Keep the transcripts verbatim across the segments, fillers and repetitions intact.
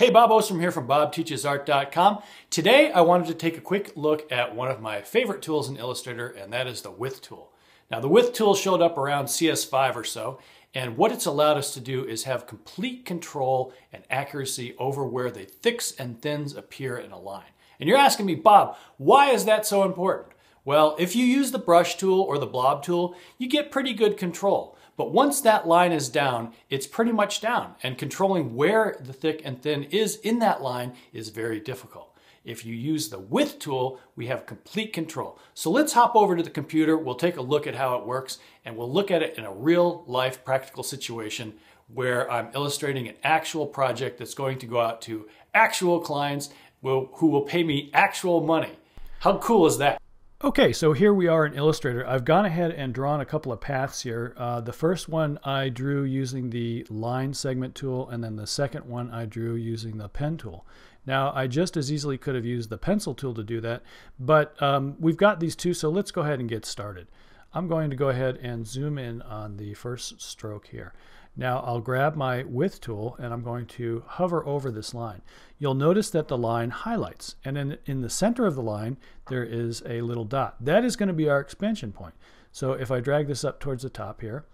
Hey, Bob Ostrom here from Bob Teaches Art dot com. Today, I wanted to take a quick look at one of my favorite tools in Illustrator, and that is the Width tool. Now, the Width tool showed up around C S five or so, and what it's allowed us to do is have complete control and accuracy over where the thicks and thins appear in a line. And you're asking me, Bob, why is that so important? Well, if you use the brush tool or the blob tool, you get pretty good control. But once that line is down, it's pretty much down, and controlling where the thick and thin is in that line is very difficult. If you use the Width tool, we have complete control. So let's hop over to the computer, we'll take a look at how it works, and we'll look at it in a real life practical situation where I'm illustrating an actual project that's going to go out to actual clients who will pay me actual money. How cool is that? Okay, so here we are in Illustrator. I've gone ahead and drawn a couple of paths here. Uh, the first one I drew using the line segment tool, and then the second one I drew using the pen tool. Now, I just as easily could have used the pencil tool to do that, but um, we've got these two, so let's go ahead and get started. I'm going to go ahead and zoom in on the first stroke here. Now I'll grab my Width tool and I'm going to hover over this line. You'll notice that the line highlights, and in, in the center of the line there is a little dot. That is going to be our expansion point. So if I drag this up towards the top here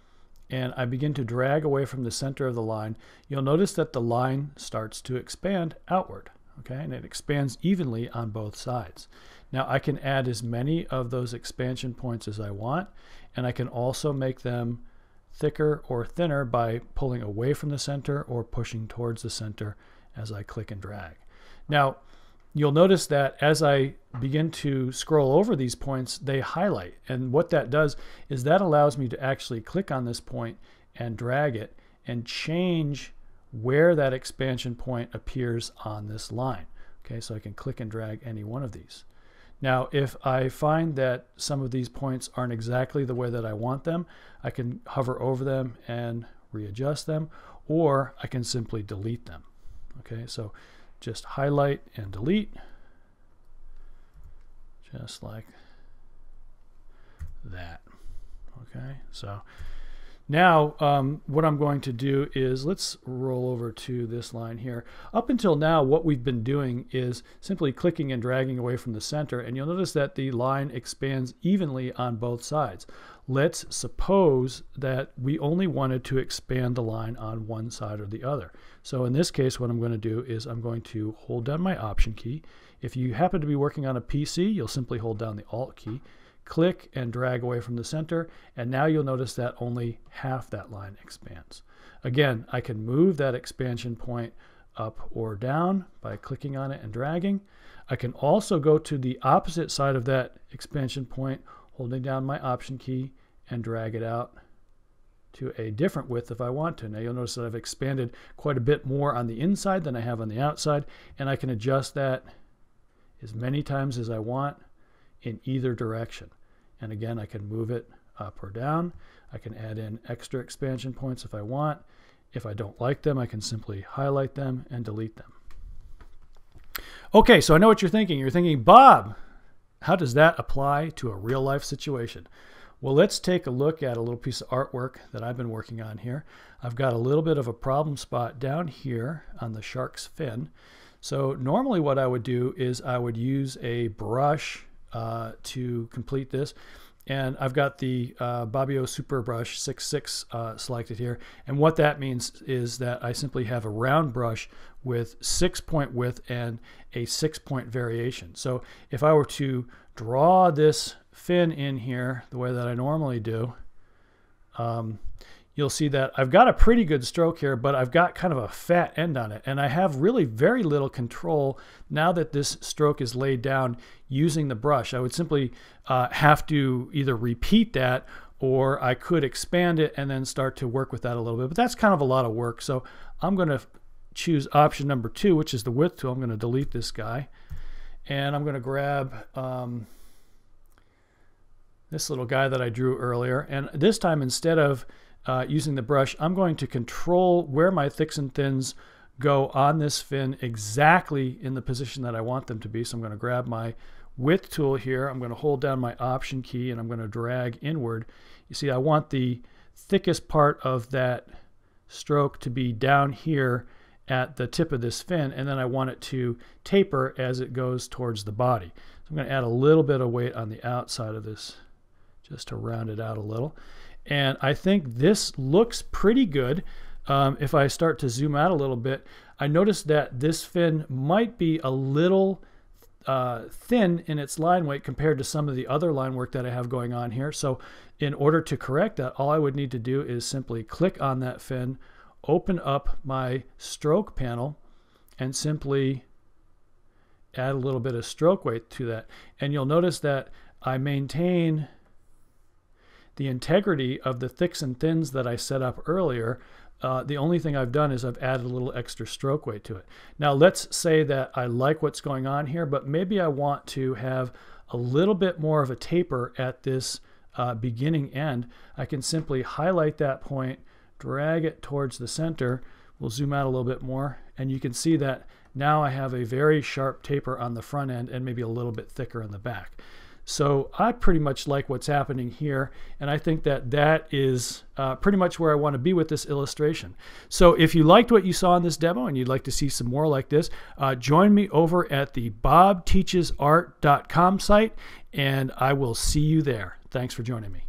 and I begin to drag away from the center of the line, you'll notice that the line starts to expand outward. Okay, and it expands evenly on both sides. Now I can add as many of those expansion points as I want, and I can also make them thicker or thinner by pulling away from the center or pushing towards the center as I click and drag. Now you'll notice that as I begin to scroll over these points, they highlight, and what that does is that allows me to actually click on this point and drag it and change where that expansion point appears on this line. Okay, so I can click and drag any one of these. Now, if I find that some of these points aren't exactly the way that I want them, I can hover over them and readjust them, or I can simply delete them. Okay, so just highlight and delete, just like that. Okay, so now um, what I'm going to do is, let's roll over to this line here. Up until now, what we've been doing is simply clicking and dragging away from the center, and you'll notice that the line expands evenly on both sides. Let's suppose that we only wanted to expand the line on one side or the other. So in this case, what I'm going to do is I'm going to hold down my Option key. If you happen to be working on a P C, you'll simply hold down the Alt key, click and drag away from the center, and now you'll notice that only half that line expands. Again, I can move that expansion point up or down by clicking on it and dragging. I can also go to the opposite side of that expansion point, holding down my Option key and drag it out to a different width if I want to. Now you'll notice that I've expanded quite a bit more on the inside than I have on the outside, and I can adjust that as many times as I want in either direction. And again, I can move it up or down. I can add in extra expansion points if I want. If I don't like them, I can simply highlight them and delete them. Okay, so I know what you're thinking. You're thinking, Bob, how does that apply to a real life situation? Well, let's take a look at a little piece of artwork that I've been working on here. I've got a little bit of a problem spot down here on the shark's fin. So normally what I would do is I would use a brush Uh, to complete this, and I've got the uh, Babio Super Brush sixty-six uh, selected here, and what that means is that I simply have a round brush with six point width and a six point variation. So if I were to draw this fin in here the way that I normally do, um, you'll see that I've got a pretty good stroke here, but I've got kind of a fat end on it, and I have really very little control now that this stroke is laid down using the brush. I would simply uh, have to either repeat that, or I could expand it and then start to work with that a little bit, but that's kind of a lot of work. So I'm going to choose option number two, which is the Width tool. I'm going to delete this guy, and I'm going to grab um, this little guy that I drew earlier, and this time, instead of Uh, using the brush, I'm going to control where my thicks and thins go on this fin exactly in the position that I want them to be. So I'm going to grab my Width tool here. I'm going to hold down my Option key and I'm going to drag inward. You see, I want the thickest part of that stroke to be down here at the tip of this fin, and then I want it to taper as it goes towards the body. So I'm going to add a little bit of weight on the outside of this just to round it out a little. And I think this looks pretty good. Um, if I start to zoom out a little bit, I noticed that this fin might be a little uh, thin in its line weight compared to some of the other line work that I have going on here. So in order to correct that, all I would need to do is simply click on that fin, open up my stroke panel, and simply add a little bit of stroke weight to that. And you'll notice that I maintain the integrity of the thicks and thins that I set up earlier. Uh, the only thing I've done is I've added a little extra stroke weight to it. Now let's say that I like what's going on here, but maybe I want to have a little bit more of a taper at this uh, beginning end. I can simply highlight that point, drag it towards the center. We'll zoom out a little bit more, and you can see that now I have a very sharp taper on the front end and maybe a little bit thicker in the back. So I pretty much like what's happening here, and I think that that is uh, pretty much where I want to be with this illustration. So if you liked what you saw in this demo and you'd like to see some more like this, uh, join me over at the Bob Teaches Art dot com site, and I will see you there. Thanks for joining me.